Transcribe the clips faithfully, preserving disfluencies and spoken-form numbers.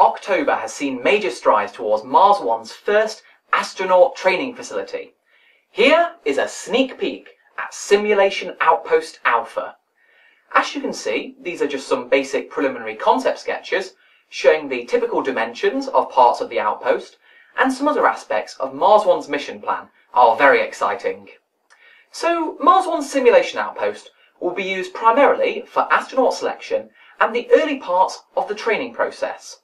October has seen major strides towards Mars One's first astronaut training facility. Here is a sneak peek at Simulation Outpost Alpha. As you can see, these are just some basic preliminary concept sketches showing the typical dimensions of parts of the outpost, and some other aspects of Mars One's mission plan are very exciting. So Mars One's Simulation Outpost will be used primarily for astronaut selection and the early parts of the training process.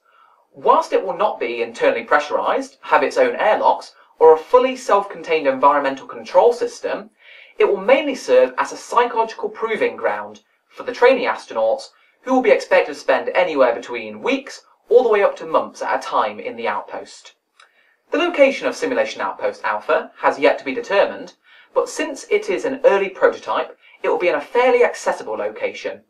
Whilst it will not be internally pressurised, have its own airlocks, or a fully self-contained environmental control system, it will mainly serve as a psychological proving ground for the trainee astronauts, who will be expected to spend anywhere between weeks all the way up to months at a time in the outpost. The location of Simulation Outpost Alpha has yet to be determined, but since it is an early prototype, it will be in a fairly accessible location.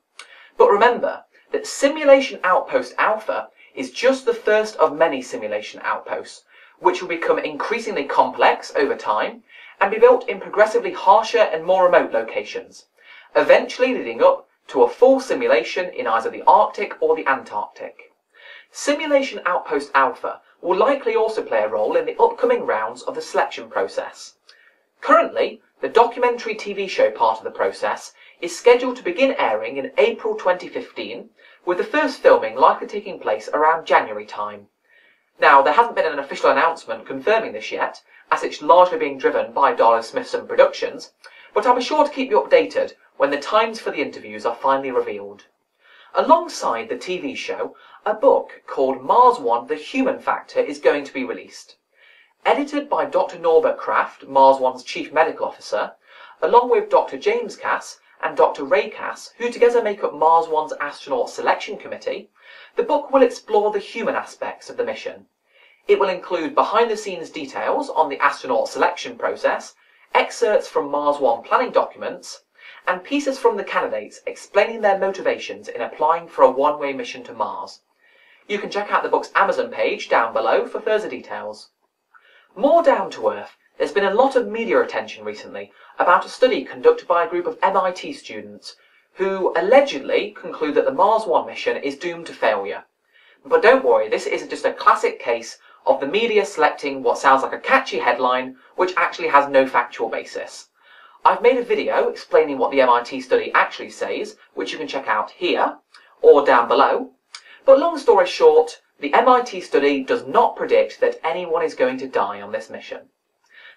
But remember that Simulation Outpost Alpha is just the first of many simulation outposts, which will become increasingly complex over time and be built in progressively harsher and more remote locations, eventually leading up to a full simulation in either the Arctic or the Antarctic. Simulation Outpost Alpha will likely also play a role in the upcoming rounds of the selection process. Currently, the documentary T V show part of the process is scheduled to begin airing in April twenty fifteen, with the first filming likely taking place around January time. Now, there hasn't been an official announcement confirming this yet, as it's largely being driven by Darlow Smithson Productions, but I'll be sure to keep you updated when the times for the interviews are finally revealed. Alongside the T V show, a book called Mars One The Human Factor is going to be released. Edited by Doctor Norbert Kraft, Mars One's Chief Medical Officer, along with Doctor James Cass and Doctor Raycas, who together make up Mars One's Astronaut Selection Committee, the book will explore the human aspects of the mission. It will include behind-the-scenes details on the astronaut selection process, excerpts from Mars One planning documents, and pieces from the candidates explaining their motivations in applying for a one-way mission to Mars. You can check out the book's Amazon page down below for further details. More down to earth, there's been a lot of media attention recently about a study conducted by a group of M I T students who allegedly conclude that the Mars One mission is doomed to failure. But don't worry, this is just a classic case of the media selecting what sounds like a catchy headline which actually has no factual basis. I've made a video explaining what the M I T study actually says, which you can check out here or down below. But long story short, the M I T study does not predict that anyone is going to die on this mission.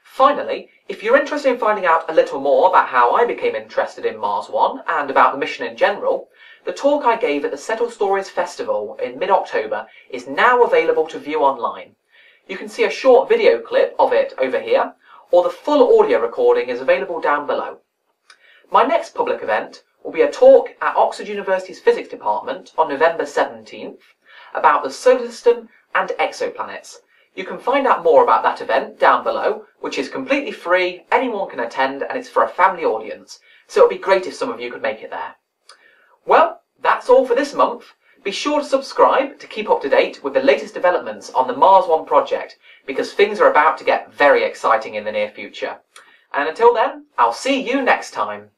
Finally, if you're interested in finding out a little more about how I became interested in Mars One and about the mission in general, the talk I gave at the Settle Stories Festival in mid-October is now available to view online. You can see a short video clip of it over here, or the full audio recording is available down below. My next public event will be a talk at Oxford University's Physics Department on November seventeenth about the solar system and exoplanets. You can find out more about that event down below, which is completely free, anyone can attend, and it's for a family audience, so it would be great if some of you could make it there. Well, that's all for this month. Be sure to subscribe to keep up to date with the latest developments on the Mars One project, because things are about to get very exciting in the near future. And until then, I'll see you next time.